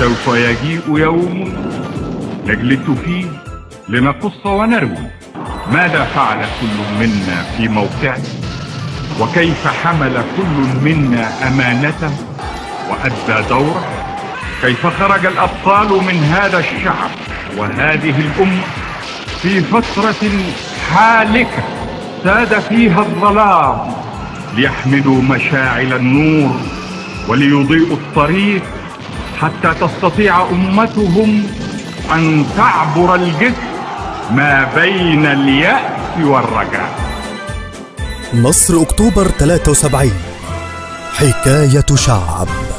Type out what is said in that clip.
سوف يجيء يوم نجلس فيه لنقص ونروي ماذا فعل كل منا في موقعه، وكيف حمل كل منا أمانته وأدى دوره، كيف خرج الأبطال من هذا الشعب وهذه الأمة في فترة حالكة ساد فيها الظلام ليحملوا مشاعل النور وليضيئوا الطريق حتى تستطيع أمتهم أن تعبر الجسر ما بين اليأس والرجاء. مصر أكتوبر 73، حكاية شعب.